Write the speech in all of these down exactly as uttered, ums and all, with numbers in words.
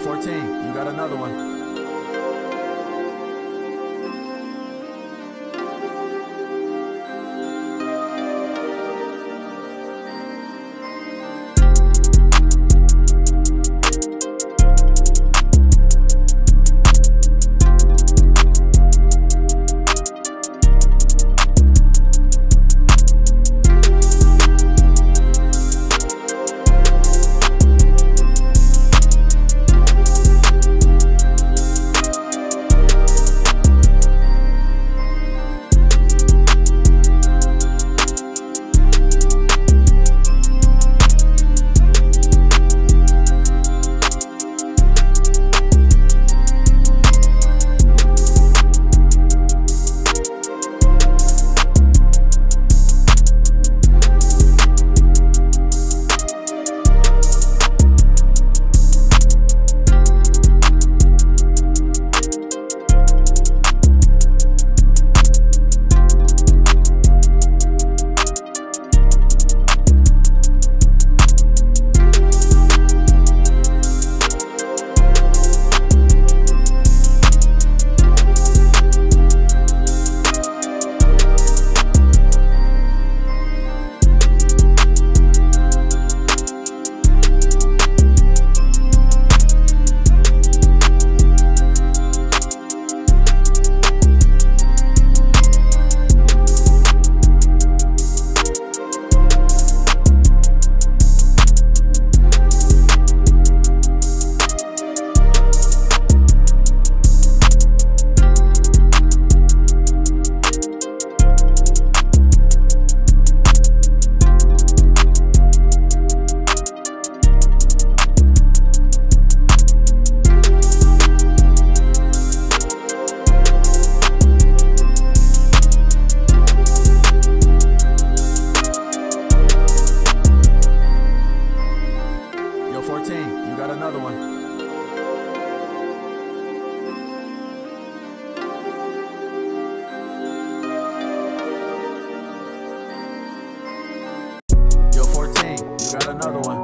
Yo, fourteen, you got another one. fourteen, you got another one. Yo, fourteen, you got another one.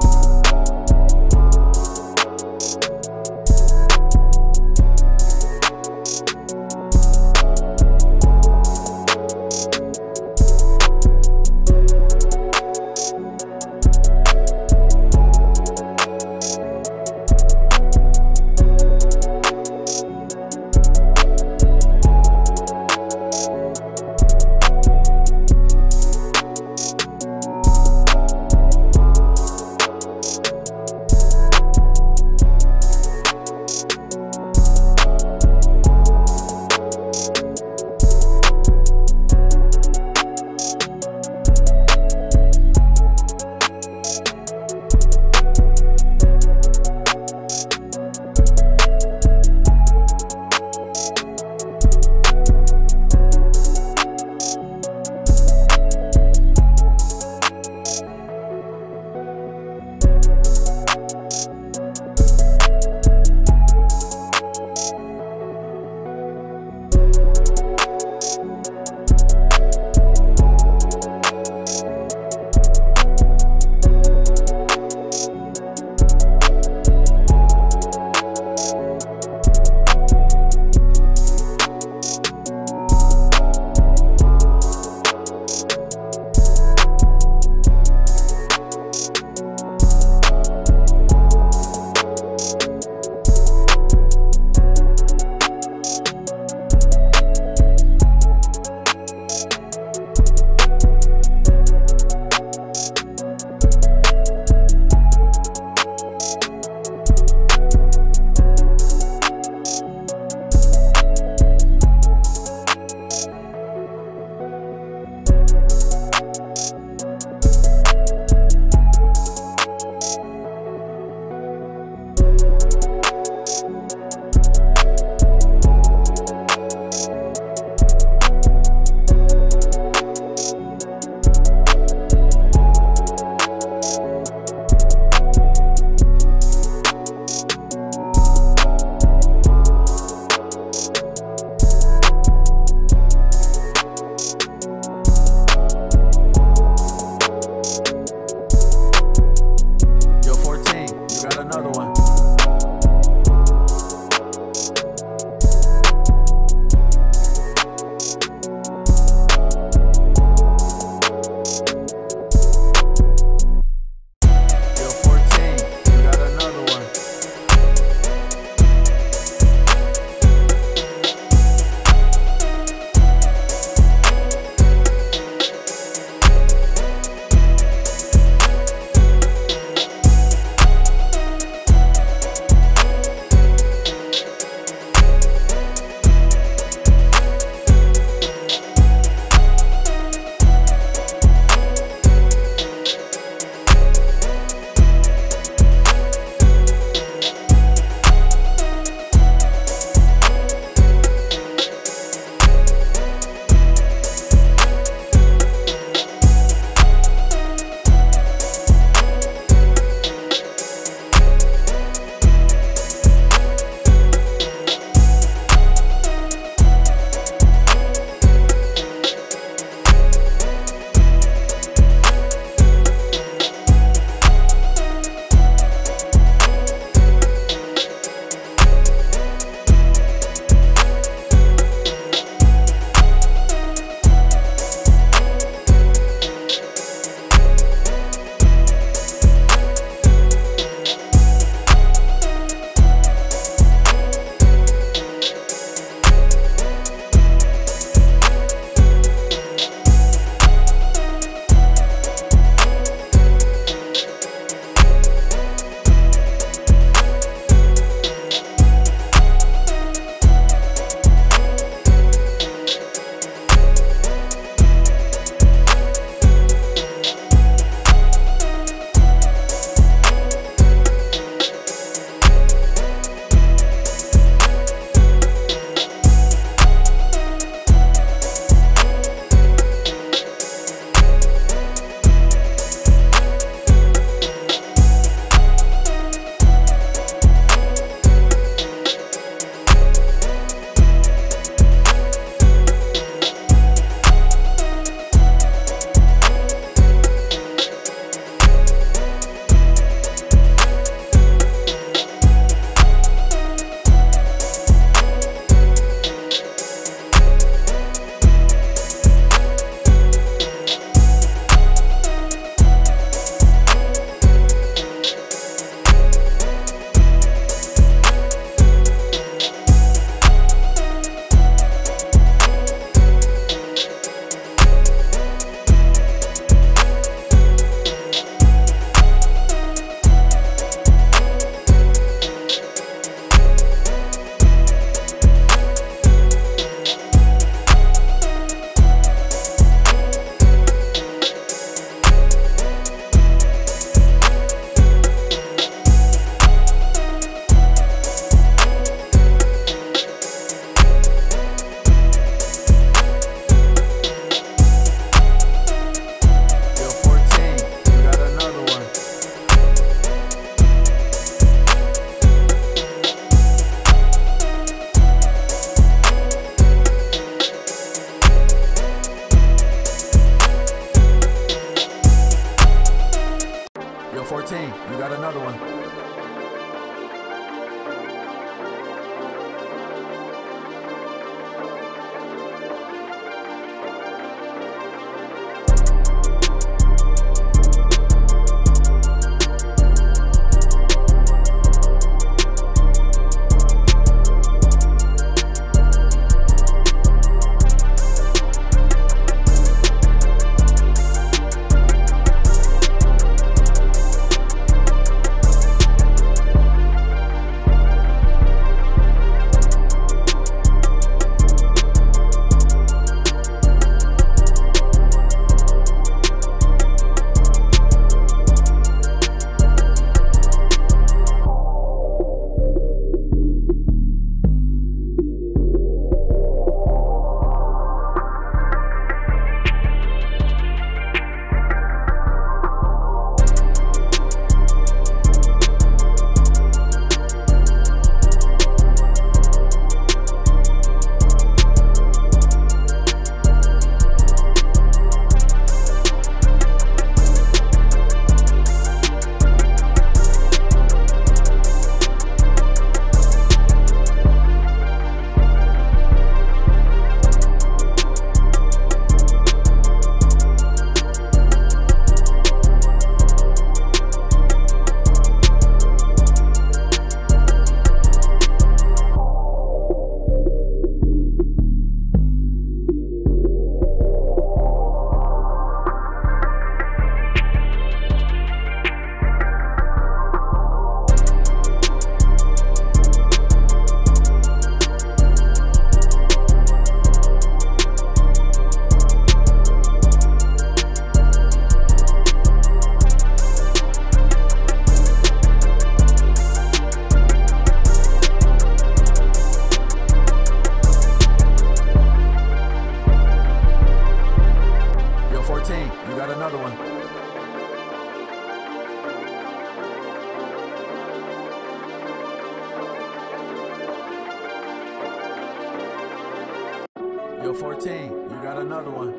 Yo, fourteen, you got another one.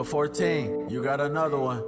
Yo, fourteen, you got another one.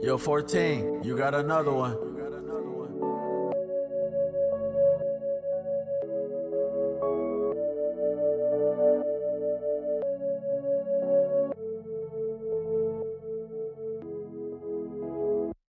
Yo, fourteen, you got another one.